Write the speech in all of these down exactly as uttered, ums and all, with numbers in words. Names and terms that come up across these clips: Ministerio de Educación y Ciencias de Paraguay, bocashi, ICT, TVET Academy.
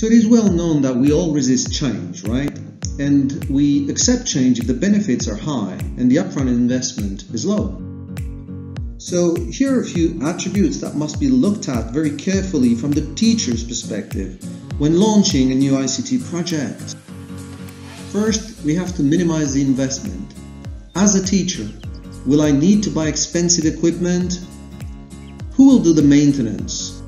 So it is well known that we all resist change, right? And we accept change if the benefits are high and the upfront investment is low. So here are a few attributes that must be looked at very carefully from the teacher's perspective when launching a new I C T project. First, we have to minimize the investment. As a teacher, will I need to buy expensive equipment? Who will do the maintenance?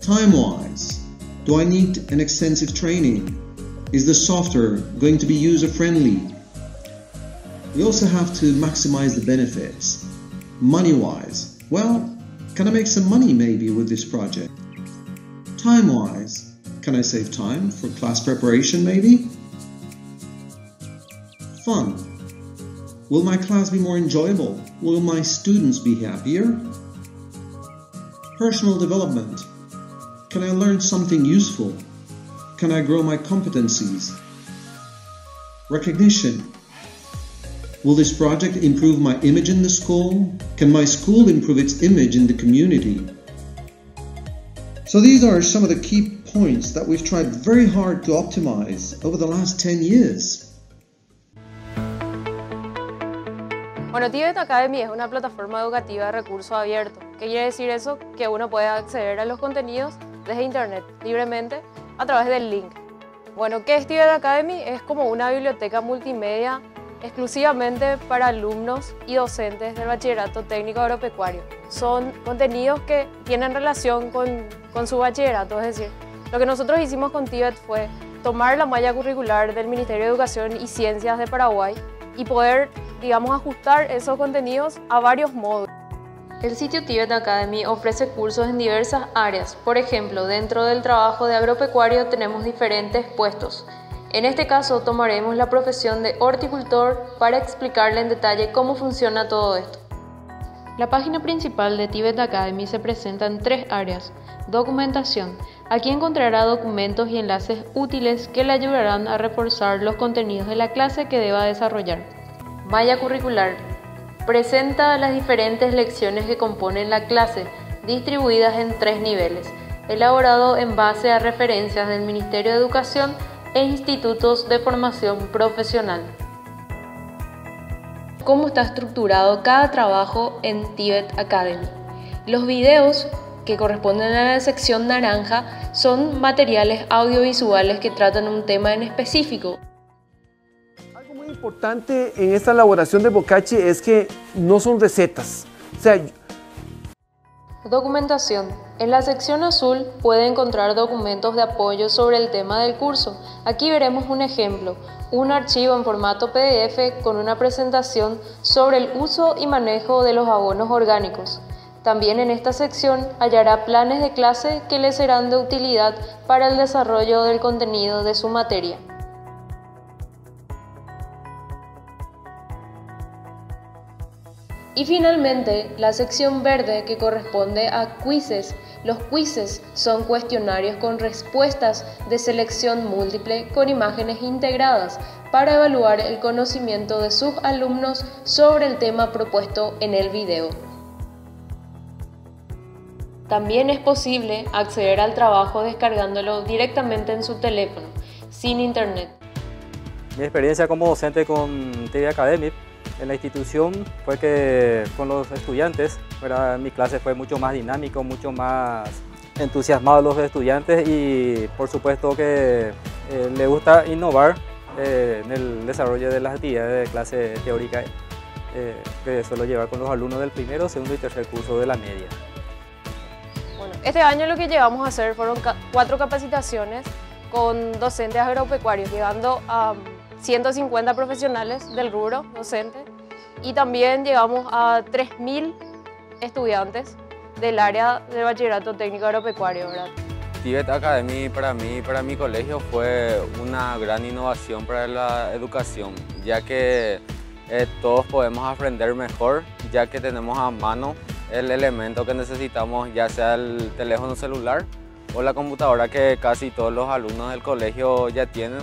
Time-wise, do I need an extensive training? Is the software going to be user-friendly? We also have to maximize the benefits. Money-wise, well, can I make some money maybe with this project? Time-wise, can I save time for class preparation maybe? Fun. Will my class be more enjoyable? Will my students be happier? Personal development. Can I learn something useful? Can I grow my competencies? Recognition. Will this project improve my image in the school? Can my school improve its image in the community? So these are some of the key points that we've tried very hard to optimize over the last ten years. Bueno, T V E T Academy es una plataforma educativa de recurso abierto. ¿Qué quiere decir eso? Que uno puede acceder a los contenidos desde internet libremente a través del link. Bueno, ¿qué es T V E T Academy? Es como una biblioteca multimedia exclusivamente para alumnos y docentes del Bachillerato Técnico Agropecuario. Son contenidos que tienen relación con, con su bachillerato, es decir, lo que nosotros hicimos con T V E T fue tomar la malla curricular del Ministerio de Educación y Ciencias de Paraguay y poder, digamos, ajustar esos contenidos a varios módulos. El sitio T V E T Academy ofrece cursos en diversas áreas. Por ejemplo, dentro del trabajo de agropecuario tenemos diferentes puestos. En este caso tomaremos la profesión de horticultor para explicarle en detalle cómo funciona todo esto. La página principal de T V E T Academy se presenta en tres áreas. Documentación. Aquí encontrará documentos y enlaces útiles que le ayudarán a reforzar los contenidos de la clase que deba desarrollar. Malla curricular. Presenta las diferentes lecciones que componen la clase, distribuidas en tres niveles, elaborado en base a referencias del Ministerio de Educación e institutos de formación profesional. Cómo está estructurado cada trabajo en T V E T Academy. Los videos que corresponden a la sección naranja son materiales audiovisuales que tratan un tema en específico. Algo muy importante en esta elaboración de bocashi es que no son recetas. O sea, documentación. En la sección azul puede encontrar documentos de apoyo sobre el tema del curso. Aquí veremos un ejemplo, un archivo en formato P D F con una presentación sobre el uso y manejo de los abonos orgánicos. También en esta sección hallará planes de clase que le serán de utilidad para el desarrollo del contenido de su materia. Y finalmente, la sección verde que corresponde a quizzes. Los quizzes son cuestionarios con respuestas de selección múltiple con imágenes integradas para evaluar el conocimiento de sus alumnos sobre el tema propuesto en el video. También es posible acceder al trabajo descargándolo directamente en su teléfono, sin internet. Mi experiencia como docente con T V E T Academy en la institución fue que con los estudiantes, ¿verdad? Mi clase fue mucho más dinámico, mucho más entusiasmado los estudiantes y por supuesto que eh, le gusta innovar eh, en el desarrollo de las actividades de clase teórica eh, que suelo llevar con los alumnos del primero, segundo y tercer curso de la media. Bueno, este año lo que llegamos a hacer fueron ca cuatro capacitaciones con docentes agropecuarios, llegando a ciento cincuenta profesionales del rubro docente y también llegamos a tres mil estudiantes del área de Bachillerato Técnico Agropecuario. T V E T Academy para mí, para mi colegio fue una gran innovación para la educación, ya que eh, todos podemos aprender mejor, ya que tenemos a mano el elemento que necesitamos, ya sea el teléfono celular o la computadora que casi todos los alumnos del colegio ya tienen.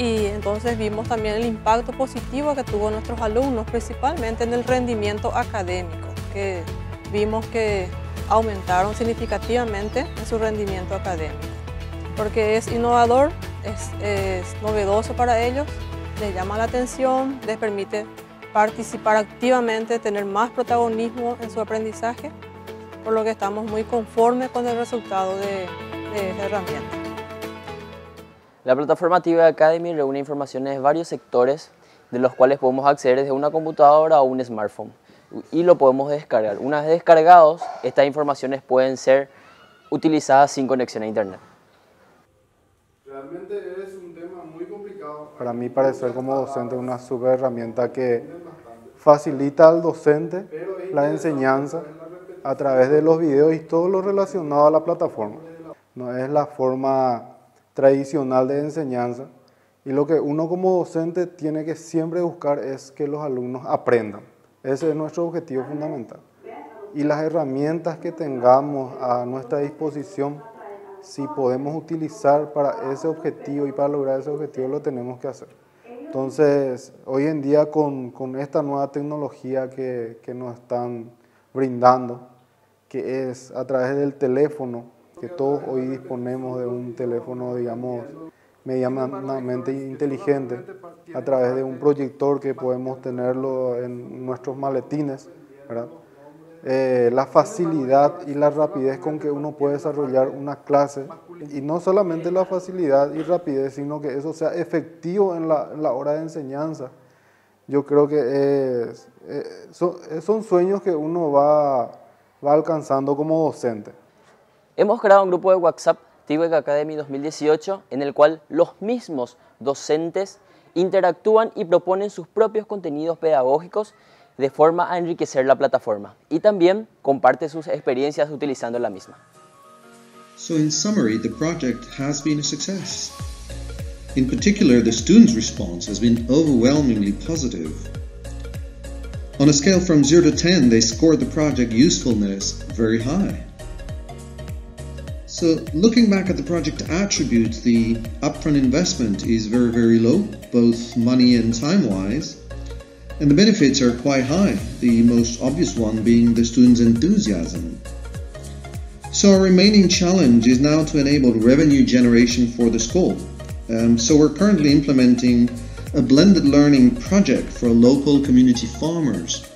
Y entonces vimos también el impacto positivo que tuvo nuestros alumnos, principalmente en el rendimiento académico, que vimos que aumentaron significativamente en su rendimiento académico. porque es innovador, es, es novedoso para ellos, les llama la atención, les permite participar activamente, tener más protagonismo en su aprendizaje, por lo que estamos muy conformes con el resultado de, de esta herramienta. La plataforma T V E T Academy reúne informaciones de varios sectores de los cuales podemos acceder desde una computadora o un smartphone y lo podemos descargar. Una vez descargados, estas informaciones pueden ser utilizadas sin conexión a internet. Realmente es un tema muy complicado. Para mí parecer como docente una super herramienta que facilita al docente la enseñanza a través de los videos y todo lo relacionado a la plataforma. No es la forma tradicional de enseñanza y lo que uno como docente tiene que siempre buscar es que los alumnos aprendan. Ese es nuestro objetivo fundamental. Y las herramientas que tengamos a nuestra disposición, si podemos utilizar para ese objetivo y para lograr ese objetivo, lo tenemos que hacer. Entonces, hoy en día con, con esta nueva tecnología que, que nos están brindando, que es a través del teléfono, que todos hoy disponemos de un teléfono, digamos, medianamente inteligente, a través de un proyector que podemos tenerlo en nuestros maletines, ¿verdad? Eh, la facilidad y la rapidez con que uno puede desarrollar una clase, y no solamente la facilidad y rapidez, sino que eso sea efectivo en la, en la hora de enseñanza. Yo creo que es, eh, son, son sueños que uno va, va alcanzando como docente. Hemos creado un grupo de WhatsApp T V E T Academy dos mil dieciocho en el cual los mismos docentes interactúan y proponen sus propios contenidos pedagógicos de forma a enriquecer la plataforma y también comparte sus experiencias utilizando la misma. So in summary, the project has been a success. In particular, the students' response has been overwhelmingly positive. On a scale from zero to ten, they scored the project usefulness very high. So looking back at the project attributes, the upfront investment is very, very low, both money and time-wise. And the benefits are quite high, the most obvious one being the students' enthusiasm. So our remaining challenge is now to enable revenue generation for the school. Um, so we're currently implementing a blended learning project for local community farmers.